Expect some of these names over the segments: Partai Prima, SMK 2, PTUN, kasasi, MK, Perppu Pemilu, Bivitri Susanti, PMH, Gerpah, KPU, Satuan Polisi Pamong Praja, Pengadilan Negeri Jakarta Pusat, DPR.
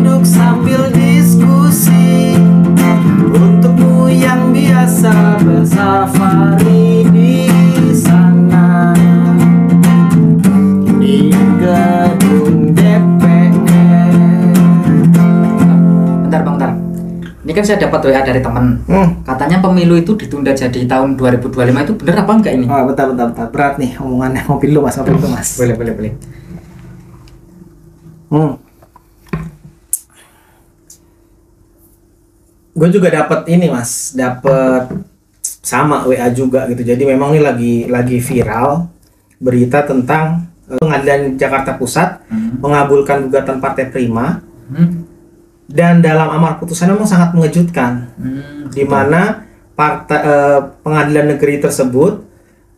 duduk sambil diskusi. Untukmu yang biasa bersafari di sana, di gedung DPR. Bentar. Ini kan saya dapat WA dari temen. Katanya pemilu itu ditunda jadi tahun 2025, itu bener apa enggak ini? Oh, bentar. Berat nih omongannya. Mobil lu mas. Boleh. Gue juga dapat ini mas, dapat sama WA juga gitu. Jadi memang ini lagi viral berita tentang Pengadilan Jakarta Pusat mengabulkan gugatan Partai Prima, dan dalam amar putusannya memang sangat mengejutkan, di mana Pengadilan Negeri tersebut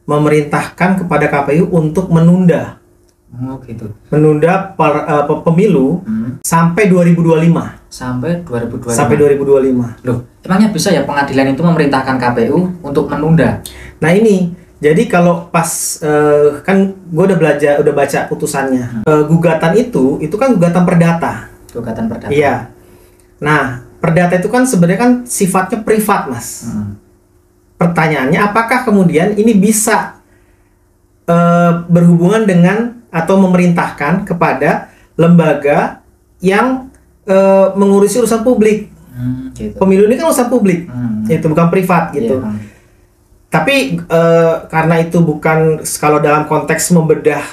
memerintahkan kepada KPU untuk menunda. Oh, gitu. Menunda pemilu sampai 2025. Sampai 2025. Loh, emangnya bisa ya pengadilan itu memerintahkan KPU untuk menunda? Nah ini, jadi kalau pas kan gue udah baca putusannya. Gugatan itu kan gugatan perdata. Iya. Nah, perdata itu kan sebenarnya kan sifatnya privat, mas. Pertanyaannya, apakah kemudian ini bisa berhubungan dengan atau memerintahkan kepada lembaga yang mengurusi urusan publik. Gitu. Pemilu ini kan urusan publik, itu bukan privat gitu. Yeah. Tapi karena itu bukan, kalau dalam konteks membedah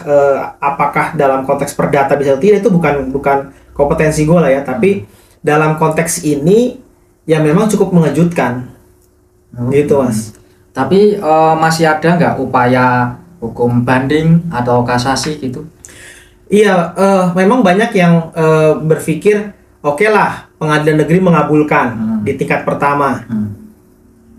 apakah dalam konteks perdata bisa atau tidak, itu bukan kompetensi gue lah ya. Tapi dalam konteks ini ya memang cukup mengejutkan, gitu mas. Tapi masih ada nggak upaya hukum banding atau kasasi gitu? Iya, memang banyak yang berpikir oke lah pengadilan negeri mengabulkan di tingkat pertama.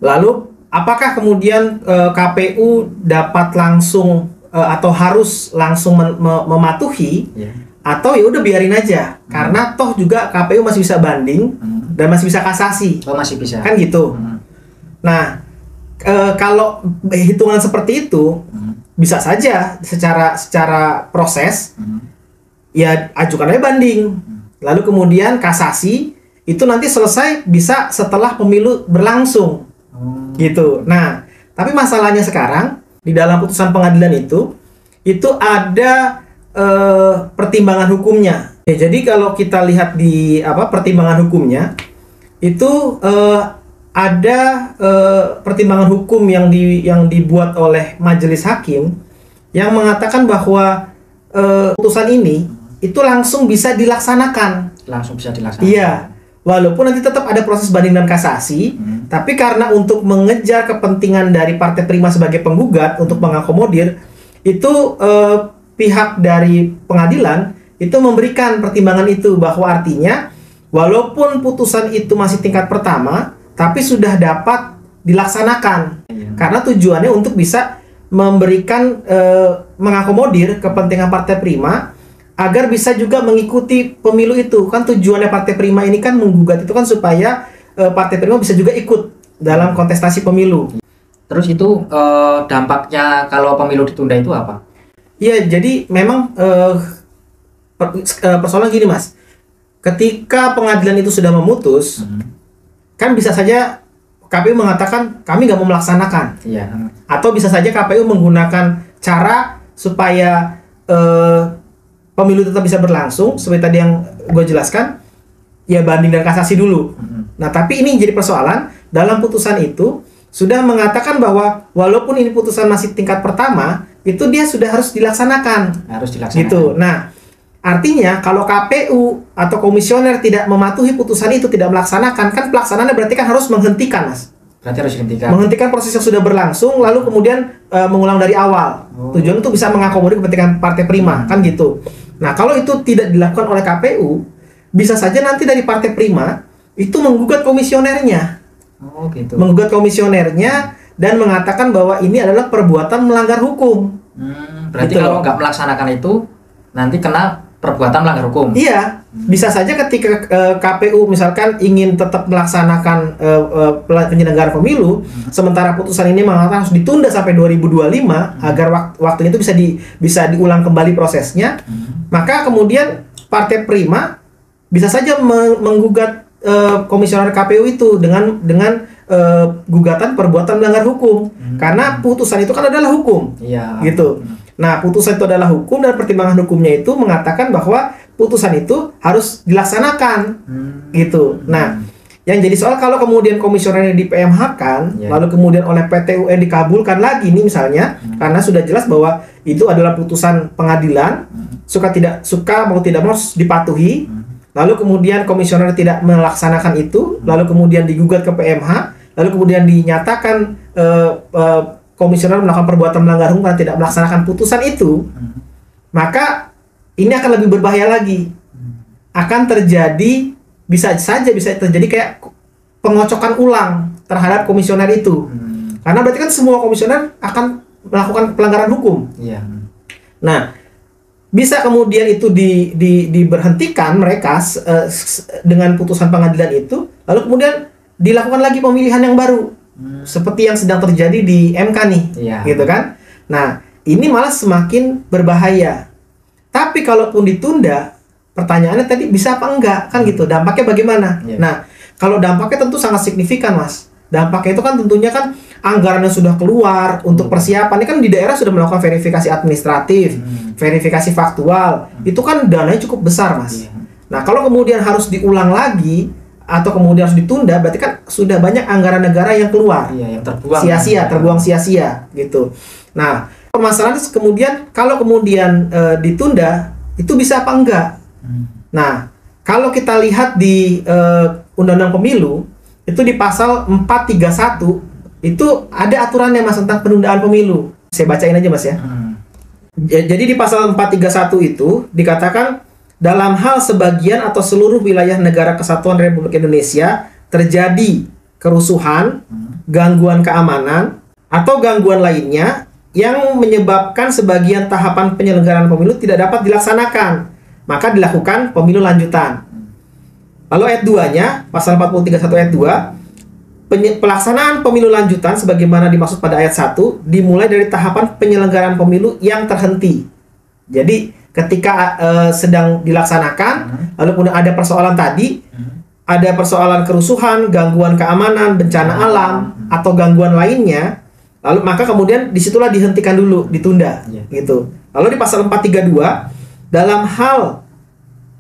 Lalu apakah kemudian KPU dapat langsung atau harus langsung mematuhi, atau ya udah biarin aja, karena toh juga KPU masih bisa banding dan masih bisa kasasi. Oh, masih bisa. Kan gitu. Nah, kalau hitungan seperti itu bisa saja secara proses ya ajukan aja banding, lalu kemudian kasasi itu nanti selesai bisa setelah pemilu berlangsung, gitu. Nah, tapi masalahnya sekarang di dalam putusan pengadilan itu ada pertimbangan hukumnya. Ya, jadi kalau kita lihat di pertimbangan hukumnya itu ada pertimbangan hukum yang dibuat oleh majelis hakim yang mengatakan bahwa putusan ini itu langsung bisa dilaksanakan. Iya, walaupun nanti tetap ada proses banding dan kasasi, tapi karena untuk mengejar kepentingan dari Partai Prima sebagai penggugat untuk mengakomodir itu, pihak dari pengadilan itu memberikan pertimbangan itu, bahwa artinya walaupun putusan itu masih tingkat pertama tapi sudah dapat dilaksanakan, karena tujuannya untuk bisa memberikan mengakomodir kepentingan Partai Prima agar bisa juga mengikuti pemilu itu. Kan tujuannya Partai Prima ini kan menggugat itu kan supaya Partai Prima bisa juga ikut dalam kontestasi pemilu. Terus itu dampaknya kalau pemilu ditunda itu apa? Iya, jadi memang persoalan gini mas, ketika pengadilan itu sudah memutus, kan bisa saja KPU mengatakan kami nggak mau melaksanakan, atau bisa saja KPU menggunakan cara supaya pemilu tetap bisa berlangsung seperti tadi yang gue jelaskan, ya banding dan kasasi dulu. Nah, tapi ini jadi persoalan, dalam putusan itu sudah mengatakan bahwa walaupun ini putusan masih tingkat pertama, itu dia sudah harus dilaksanakan. Gitu. Nah, artinya kalau KPU atau komisioner tidak mematuhi putusan itu, tidak melaksanakan, kan pelaksanaannya berarti kan harus menghentikan, mas. Berarti harus dihentikan. Menghentikan proses yang sudah berlangsung, lalu kemudian mengulang dari awal. Tujuan itu bisa mengakomodir kepentingan Partai Prima, kan gitu. Nah, kalau itu tidak dilakukan oleh KPU, bisa saja nanti dari Partai Prima itu menggugat komisionernya. Menggugat komisionernya dan mengatakan bahwa ini adalah perbuatan melanggar hukum. Berarti gitu, kalau nggak melaksanakan itu nanti kena perbuatan melanggar hukum. Iya, bisa saja ketika KPU misalkan ingin tetap melaksanakan penyelenggaraan pemilu, sementara putusan ini mengatakan harus ditunda sampai 2025 agar waktunya itu bisa diulang kembali prosesnya, maka kemudian Partai Prima bisa saja menggugat komisioner KPU itu dengan gugatan perbuatan melanggar hukum, karena putusan itu kan adalah hukum, ya. Gitu. Nah, putusan itu adalah hukum dan pertimbangan hukumnya itu mengatakan bahwa putusan itu harus dilaksanakan, gitu. Nah, yang jadi soal kalau kemudian komisionernya di PMH-kan, ya. Lalu kemudian oleh PTUN dikabulkan lagi nih misalnya, karena sudah jelas bahwa itu adalah putusan pengadilan, suka tidak suka mau tidak mau dipatuhi, lalu kemudian komisioner tidak melaksanakan itu, lalu kemudian digugat ke PMH. Lalu kemudian dinyatakan komisioner melakukan perbuatan melanggar hukum karena tidak melaksanakan putusan itu, maka ini akan lebih berbahaya lagi. Akan terjadi, bisa terjadi kayak pengocokan ulang terhadap komisioner itu. Karena berarti kan semua komisioner akan melakukan pelanggaran hukum. Yeah. Nah, bisa kemudian itu diberhentikan mereka dengan putusan pengadilan itu, lalu kemudian dilakukan lagi pemilihan yang baru, seperti yang sedang terjadi di MK nih, ya. Gitu kan? Nah, ini malah semakin berbahaya. Tapi kalaupun ditunda, pertanyaannya tadi bisa apa enggak, kan gitu? Dampaknya bagaimana? Ya. Nah, kalau dampaknya tentu sangat signifikan, Mas. Dampaknya itu kan tentunya kan anggaran yang sudah keluar untuk persiapan, ini kan di daerah sudah melakukan verifikasi administratif, verifikasi faktual, itu kan dananya cukup besar, Mas. Ya. Nah, kalau kemudian harus diulang lagi, atau kemudian harus ditunda, berarti kan sudah banyak anggaran negara yang keluar, iya, yang terbuang sia-sia, terbuang sia-sia gitu. Nah, permasalahan kemudian kalau kemudian ditunda itu bisa apa enggak? Nah, kalau kita lihat di Undang-Undang Pemilu itu di pasal 431 itu ada aturannya, Mas, tentang penundaan pemilu. Saya bacain aja, Mas, ya. Jadi di pasal 431 itu dikatakan, dalam hal sebagian atau seluruh wilayah negara kesatuan Republik Indonesia terjadi kerusuhan, gangguan keamanan, atau gangguan lainnya yang menyebabkan sebagian tahapan penyelenggaraan pemilu tidak dapat dilaksanakan, maka dilakukan pemilu lanjutan. Lalu ayat 2-nya, pasal 431 ayat 2, pelaksanaan pemilu lanjutan sebagaimana dimaksud pada ayat 1 dimulai dari tahapan penyelenggaraan pemilu yang terhenti. Jadi ketika sedang dilaksanakan, lalu kemudian ada persoalan tadi, ada persoalan kerusuhan, gangguan keamanan, bencana alam, atau gangguan lainnya, lalu maka kemudian disitulah dihentikan dulu, ditunda, gitu. Lalu di pasal 432, dalam hal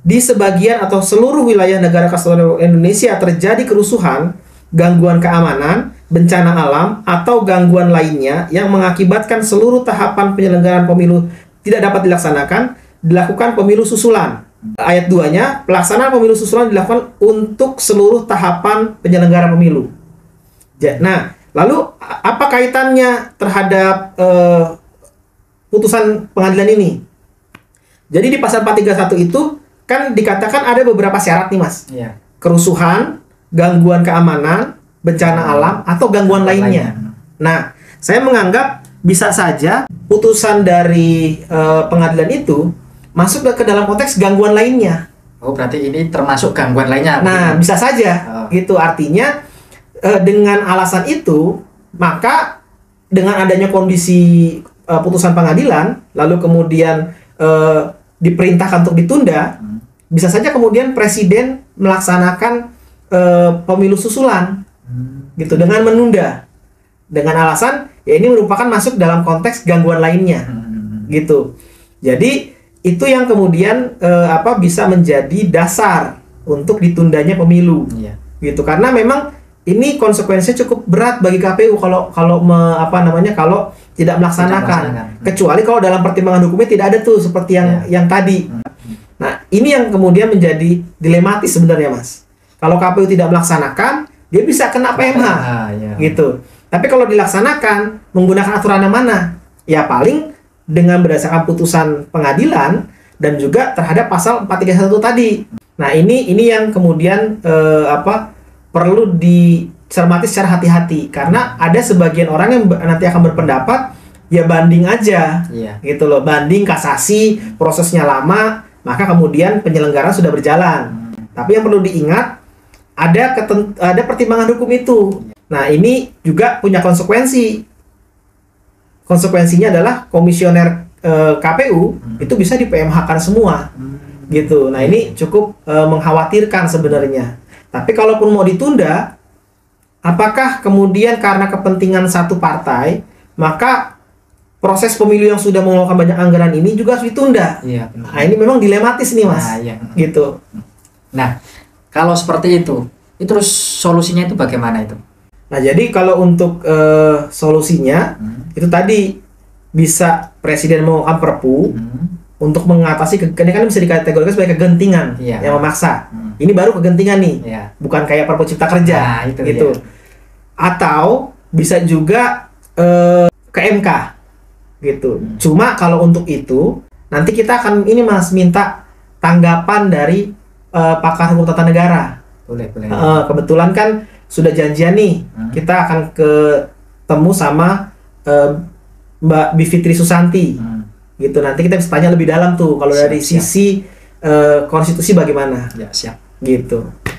di sebagian atau seluruh wilayah negara kesatuan Indonesia terjadi kerusuhan, gangguan keamanan, bencana alam, atau gangguan lainnya yang mengakibatkan seluruh tahapan penyelenggaraan pemilu tidak dapat dilaksanakan, dilakukan pemilu susulan. Ayat 2-nya, pelaksanaan pemilu susulan dilakukan untuk seluruh tahapan penyelenggara pemilu. Nah, lalu apa kaitannya terhadap putusan pengadilan ini? Jadi di pasal 431 itu kan dikatakan ada beberapa syarat nih, Mas. Iya. Kerusuhan, gangguan keamanan, bencana alam, atau gangguan lainnya. Nah, saya menganggap bisa saja putusan dari pengadilan itu masuk ke dalam konteks gangguan lainnya. Oh, berarti ini termasuk gangguan lainnya. Nah, mungkin. Bisa saja. Gitu, artinya dengan alasan itu, maka dengan adanya kondisi putusan pengadilan, lalu kemudian diperintahkan untuk ditunda, bisa saja kemudian presiden melaksanakan pemilu susulan, gitu, dengan menunda. Dengan alasan ya ini merupakan masuk dalam konteks gangguan lainnya, gitu. Jadi itu yang kemudian bisa menjadi dasar untuk ditundanya pemilu, gitu. Karena memang ini konsekuensinya cukup berat bagi KPU kalau tidak melaksanakan. Kecuali kalau dalam pertimbangan hukumnya tidak ada tuh seperti yang tadi. Nah, ini yang kemudian menjadi dilematis sebenarnya, Mas. Kalau KPU tidak melaksanakan, dia bisa kena PMH, gitu. Tapi kalau dilaksanakan menggunakan aturan yang mana? Ya paling dengan berdasarkan putusan pengadilan dan juga terhadap pasal 431 tadi. Nah, ini yang kemudian perlu dicermati secara hati-hati, karena ada sebagian orang yang nanti akan berpendapat ya banding aja, gitu loh, banding kasasi, prosesnya lama, maka kemudian penyelenggaraan sudah berjalan. Tapi yang perlu diingat ada pertimbangan hukum itu. Nah, ini juga punya konsekuensi. Konsekuensinya adalah komisioner KPU itu bisa di PMH-kan semua. gitu. Nah ini cukup mengkhawatirkan sebenarnya. Tapi kalaupun mau ditunda, apakah kemudian karena kepentingan satu partai, maka proses pemilu yang sudah mengeluarkan banyak anggaran ini juga harus ditunda? Iya, benar. Nah ini memang dilematis nih mas, nah, iya, gitu. Nah kalau seperti itu terus solusinya itu bagaimana itu? Nah jadi kalau untuk solusinya itu tadi bisa presiden mengeluarkan Perppu untuk mengatasi ini kan bisa dikategorikan sebagai kegentingan yang memaksa. Ini baru kegentingan nih, bukan kayak Perppu Cipta Kerja, nah, itu gitu. Iya. Atau bisa juga ke MK gitu. Cuma kalau untuk itu nanti kita akan ini mas minta tanggapan dari pakar hukum tata negara. Boleh, boleh. Kebetulan kan sudah janjian nih, kita akan ketemu sama Mbak Bivitri Susanti. Gitu nanti kita bisa tanya lebih dalam tuh kalau dari sisi konstitusi bagaimana. Ya, siap. Gitu.